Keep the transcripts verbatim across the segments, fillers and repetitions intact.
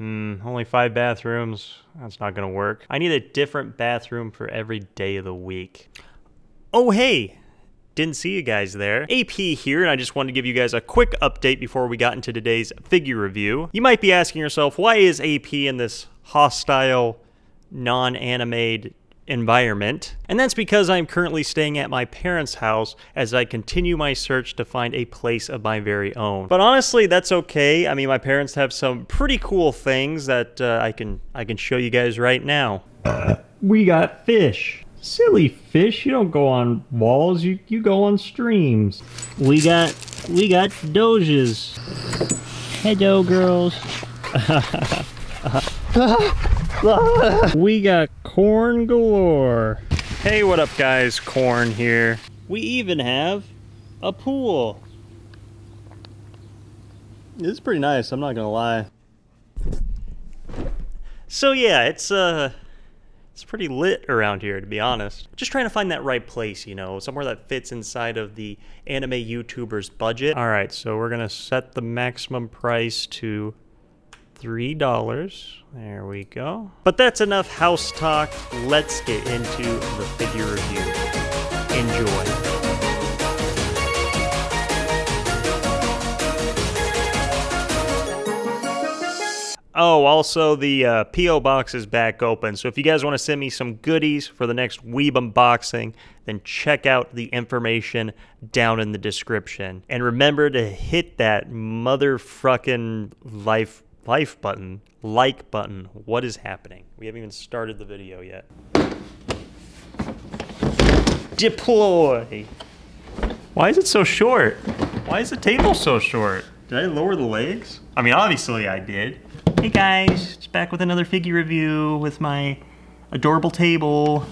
Hmm, only five bathrooms. That's not gonna work. I need a different bathroom for every day of the week. Oh, hey! Didn't see you guys there. A P here, and I just wanted to give you guys a quick update before we got into today's figure review. You might be asking yourself, why is A P in this hostile, non-animated environment? And that's because I'm currently staying at my parents' house as I continue my search to find a place of my very own. But honestly, that's okay. I mean, my parents have some pretty cool things that uh, I can I can show you guys right now. Uh, we got fish. Silly fish, you don't go on walls, you, you go on streams. We got, we got doges. Hello, girls. We got corn galore. Hey, what up, guys? Corn here. We even have a pool. This is pretty nice, I'm not gonna lie. So yeah, it's, uh... it's pretty lit around here, to be honest. Just trying to find that right place, you know, somewhere that fits inside of the anime YouTuber's budget. All right, so we're gonna set the maximum price to three dollars. There we go. But that's enough house talk. Let's get into the figure review. Enjoy. Oh, also the uh, P O box is back open, so if you guys want to send me some goodies for the next Weeb unboxing, then check out the information down in the description. And remember to hit that motherfucking life, life button, like button. What is happening? We haven't even started the video yet. Deploy! Why is it so short? Why is the table so short? Did I lower the legs? I mean, obviously I did. Hey guys, it's back with another figure review with my adorable table.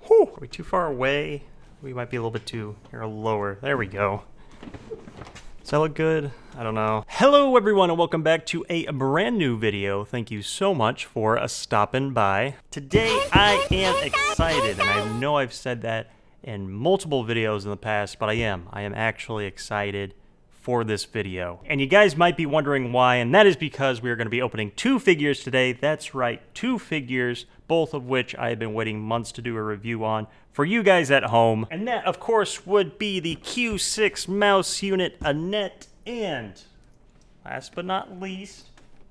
Whew, are we too far away? We might be a little bit too here lower. There we go. Does that look good? I don't know. Hello everyone and welcome back to a brand new video. Thank you so much for uh, stopping by. Today I am excited, and I know I've said that in multiple videos in the past, but I am. I am actually excited for this video. And you guys might be wondering why, and that is because we are going to be opening two figures today. That's right, two figures, both of which I have been waiting months to do a review on for you guys at home. And that, of course, would be the Q six Mouse Unit Annette, and last but not least,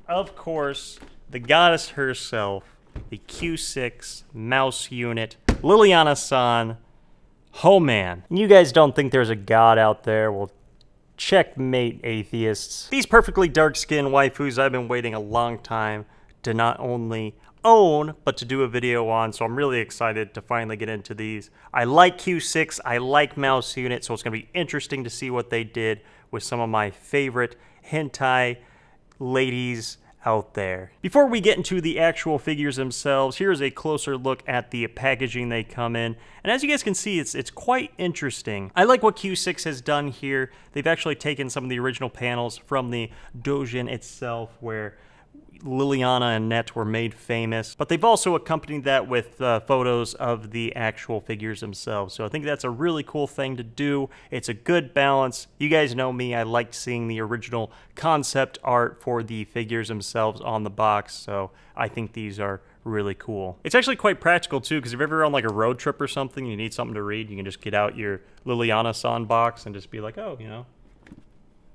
of course, the goddess herself, the Q six Mouse Unit Liliana-san. Oh man, you guys don't think there's a god out there? Well, checkmate, atheists. These perfectly dark-skinned waifus I've been waiting a long time to not only own, but to do a video on, so I'm really excited to finally get into these. I like Q six, I like Mouse Unit, so it's gonna be interesting to see what they did with some of my favorite hentai ladies out there. Before we get into the actual figures themselves, here's a closer look at the packaging they come in. And as you guys can see, it's it's quite interesting. I like what Q six has done here. They've actually taken some of the original panels from the doujin itself, where Liliana and Annette were made famous, but they've also accompanied that with uh, photos of the actual figures themselves. So I think that's a really cool thing to do. It's a good balance. You guys know me, I liked seeing the original concept art for the figures themselves on the box, so I think these are really cool. It's actually quite practical too, because if you're ever on like a road trip or something, you need something to read, you can just get out your Liliana-san box and just be like, oh, you know,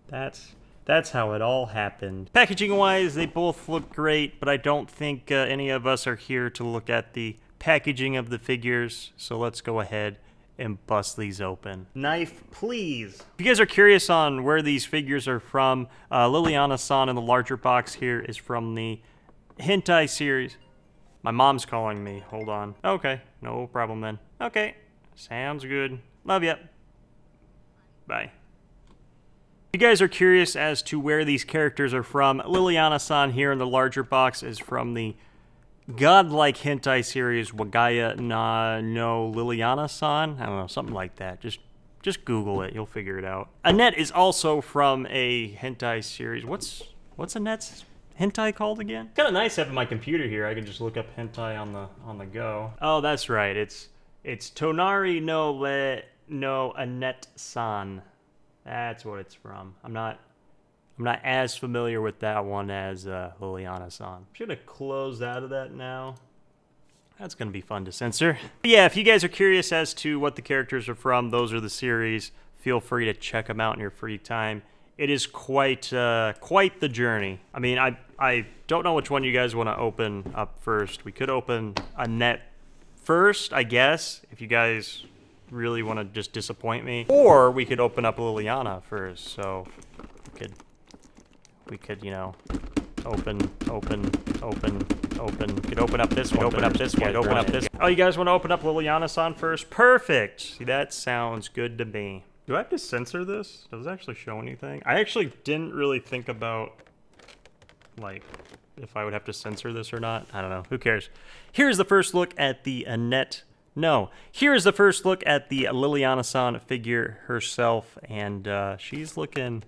that's... that's how it all happened. Packaging-wise, they both look great, but I don't think uh, any of us are here to look at the packaging of the figures, so let's go ahead and bust these open. Knife, please. If you guys are curious on where these figures are from, uh, Liliana-san in the larger box here is from the hentai series. My mom's calling me, hold on. Okay, no problem then. Okay, sounds good. Love ya. Bye. If you guys are curious as to where these characters are from, Liliana-san here in the larger box is from the godlike hentai series Wagaya Na no Liliana-san. I don't know, something like that. Just just Google it, you'll figure it out. Annette is also from a hentai series. What's what's Annette's hentai called again? Kind of nice having my computer here. I can just look up hentai on the on the go. Oh, that's right. It's it's Tonari no Le no Annette-san. That's what it's from. I'm not I'm not as familiar with that one as uh, Liliana-san. I'm just gonna close out of that now. That's gonna be fun to censor. But yeah, if you guys are curious as to what the characters are from, those are the series. Feel free to check them out in your free time. It is quite uh, quite the journey. I mean, I I don't know which one you guys want to open up first. We could open Annette first, I guess, if you guys really want to just disappoint me. Or we could open up Liliana first. So we could we could you know open open open open. We could open up this one. Open up this one. Open up this. Oh, you guys want to open up Liliana-san first? Perfect. See, that sounds good to me. Do I have to censor this? Does it actually show anything? I actually didn't really think about, like, if I would have to censor this or not. I don't know. Who cares? Here's the first look at the Annette. No. Here's the first look at the Liliana-san figure herself. And uh, she's looking...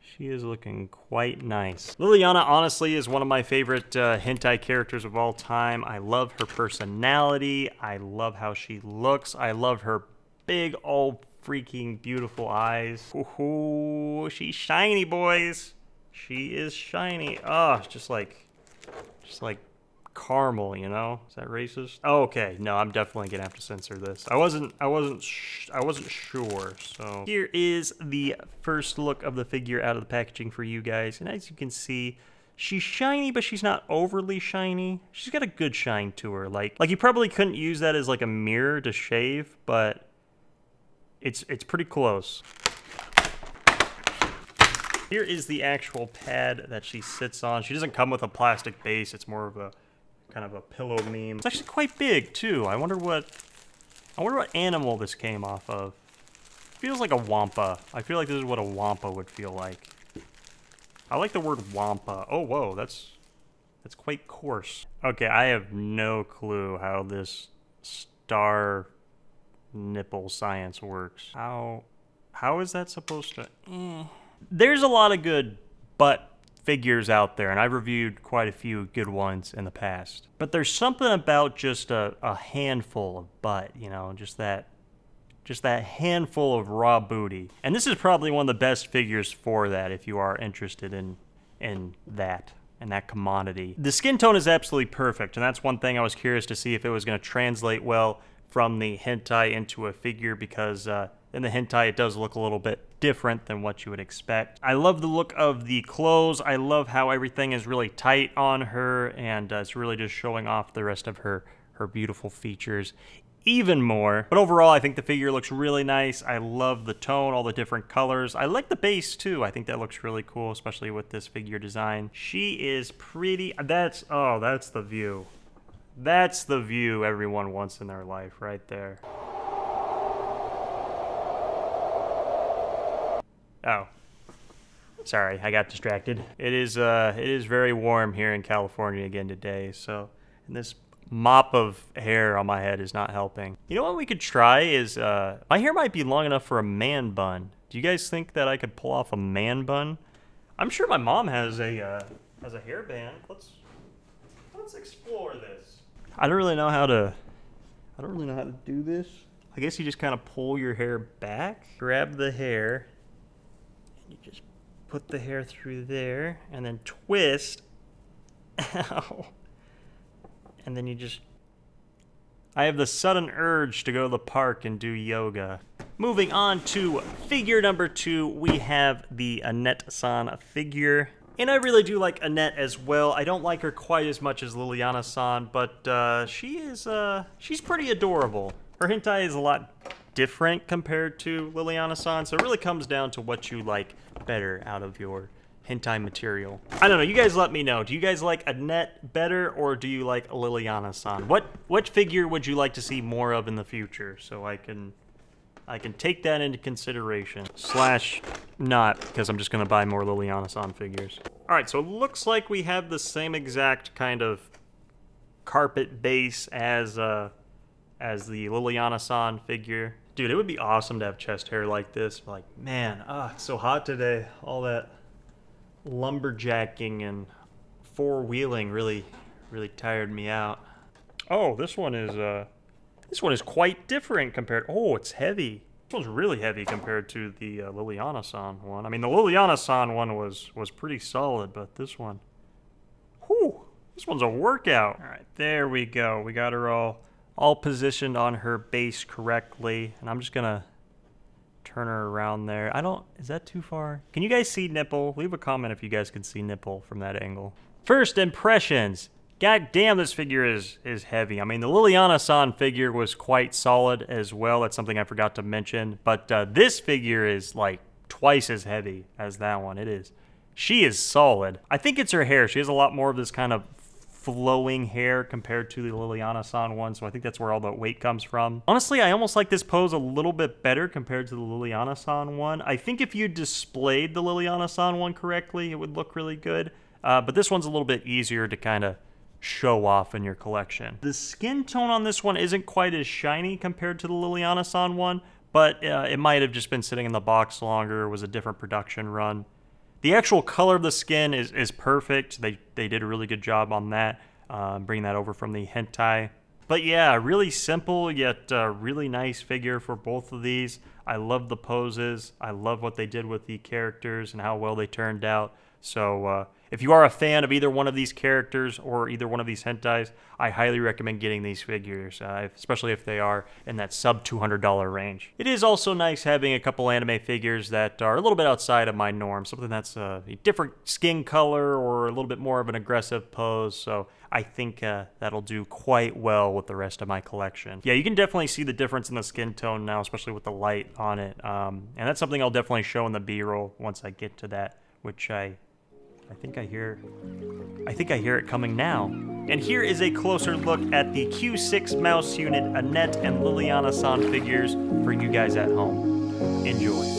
She is looking quite nice. Liliana, honestly, is one of my favorite uh, hentai characters of all time. I love her personality. I love how she looks. I love her big old... freaking beautiful eyes. Ooh, she's shiny, boys. She is shiny. Oh, just like, just like caramel, you know? Is that racist? Oh, okay, no, I'm definitely gonna have to censor this. I wasn't, I wasn't, sh I wasn't sure, so. Here is the first look of the figure out of the packaging for you guys. And as you can see, she's shiny, but she's not overly shiny. She's got a good shine to her. Like, like you probably couldn't use that as like a mirror to shave, but It's, it's pretty close. Here is the actual pad that she sits on. She doesn't come with a plastic base. It's more of a kind of a pillow meme. It's actually quite big too. I wonder what, I wonder what animal this came off of. It feels like a wampa. I feel like this is what a wampa would feel like. I like the word wampa. Oh, whoa, that's, that's quite coarse. Okay, I have no clue how this star... nipple science works. How how is that supposed to eh. There's a lot of good butt figures out there, and I've reviewed quite a few good ones in the past, but there's something about just a, a handful of butt, you know, just that just that handful of raw booty. And this is probably one of the best figures for that if you are interested in in that and that commodity. The skin tone is absolutely perfect, and that's one thing I was curious to see if it was going to translate well from the hentai into a figure, because uh, in the hentai it does look a little bit different than what you would expect. I love the look of the clothes. I love how everything is really tight on her, and uh, it's really just showing off the rest of her, her beautiful features even more. But overall, I think the figure looks really nice. I love the tone, all the different colors. I like the base too. I think that looks really cool, especially with this figure design. She is pretty. That's, oh, that's the view. That's the view everyone wants in their life right there. Oh. Sorry, I got distracted. It is uh it is very warm here in California again today, so and this mop of hair on my head is not helping. You know what we could try is uh my hair might be long enough for a man bun. Do you guys think that I could pull off a man bun? I'm sure my mom has a uh has a hairband. Let's let's explore this. I don't really know how to, I don't really know how to do this. I guess you just kind of pull your hair back, grab the hair, and you just put the hair through there, and then twist. Ow. And then you just, I have the sudden urge to go to the park and do yoga. Moving on to figure number two, we have the Annette-san figure. And I really do like Annette as well. I don't like her quite as much as Liliana-san, but uh, she is, uh, she's pretty adorable. Her hentai is a lot different compared to Liliana-san, so it really comes down to what you like better out of your hentai material. I don't know, you guys let me know. Do you guys like Annette better, or do you like Liliana-san? What, what figure would you like to see more of in the future, so I can... I can take that into consideration. Slash not, because I'm just gonna buy more Liliana-san figures. All right, so it looks like we have the same exact kind of carpet base as uh, as the Liliana-san figure. Dude, it would be awesome to have chest hair like this. Like, man, ah, it's so hot today. All that lumberjacking and four-wheeling really, really tired me out. Oh, this one is, uh, This one is quite different compared... Oh, it's heavy. This one's really heavy compared to the uh, Liliana-san one. I mean, the Liliana-san one was, was pretty solid, but this one... Whew! This one's a workout! Alright, there we go. We got her all, all positioned on her base correctly. And I'm just gonna turn her around there. I don't... Is that too far? Can you guys see nipple? Leave a comment if you guys can see nipple from that angle. First impressions! God damn, this figure is is heavy. I mean, the Liliana-san figure was quite solid as well. That's something I forgot to mention. But uh, this figure is like twice as heavy as that one. It is. She is solid. I think it's her hair. She has a lot more of this kind of flowing hair compared to the Liliana-san one. So I think that's where all the weight comes from. Honestly, I almost like this pose a little bit better compared to the Liliana-san one. I think if you displayed the Liliana-san one correctly, it would look really good. Uh, but this one's a little bit easier to kind of show off in your collection. The skin tone on this one isn't quite as shiny compared to the Liliana-san one, but uh, it might have just been sitting in the box longer, it was a different production run. The actual color of the skin is, is perfect. They, they did a really good job on that, uh, bringing that over from the hentai. But yeah, really simple yet uh, really nice figure for both of these. I love the poses. I love what they did with the characters and how well they turned out. So uh, if you are a fan of either one of these characters or either one of these hentais, I highly recommend getting these figures, uh, especially if they are in that sub two hundred dollar range. It is also nice having a couple anime figures that are a little bit outside of my norm, something that's uh, a different skin color or a little bit more of an aggressive pose. So I think uh, that'll do quite well with the rest of my collection. Yeah, you can definitely see the difference in the skin tone now, especially with the light on it. Um, and that's something I'll definitely show in the B-roll once I get to that, which I... I think I hear, I think I hear it coming now. And here is a closer look at the Q six mouse unit Annette and Liliana-san figures for you guys at home. Enjoy.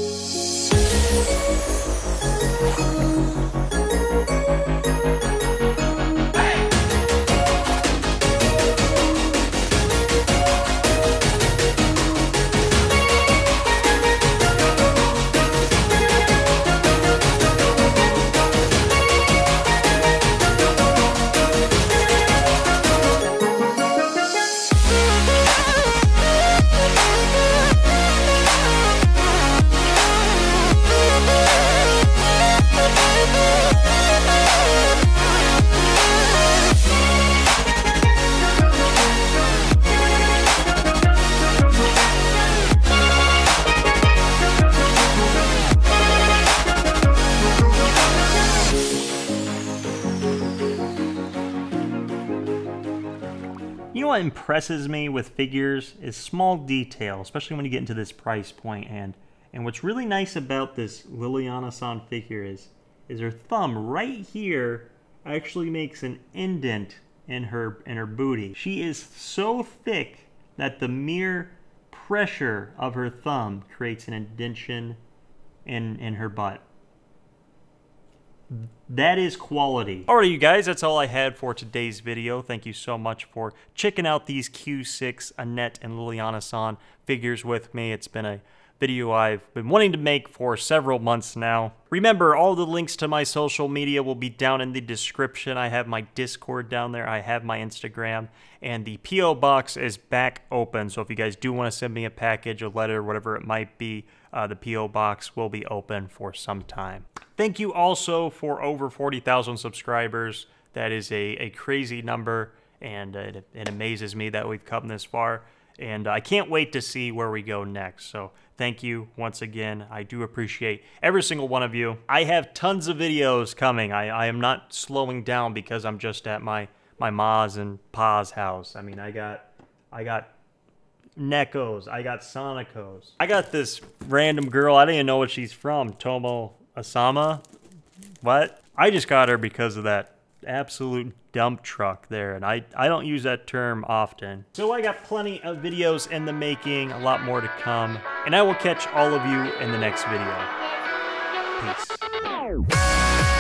What impresses me with figures is small detail, especially when you get into this price point. And and what's really nice about this Liliana-san figure is is her thumb right here actually makes an indent in her in her booty. She is so thick that the mere pressure of her thumb creates an indentation in in her butt. That is quality. Alright, you guys, that's all I had for today's video. Thank you so much for checking out these Q six Annette and Liliana-san figures with me. It's been a video I've been wanting to make for several months now. Remember, all the links to my social media will be down in the description. I have my Discord down there. I have my Instagram. And the P O box is back open. So if you guys do want to send me a package, a letter, whatever it might be, uh, the P O box will be open for some time. Thank you also for over forty thousand subscribers. That is a, a crazy number, and it, it amazes me that we've come this far. And I can't wait to see where we go next. So thank you once again. I do appreciate every single one of you. I have tons of videos coming. I, I am not slowing down because I'm just at my, my ma's and pa's house. I mean, I got... I got... Neko's. I got Sonico's. I got this random girl. I don't even know what she's from. Tomo... Asama? What? I just got her because of that absolute dump truck there, and I, I don't use that term often. So I got plenty of videos in the making, a lot more to come, and I will catch all of you in the next video. Peace.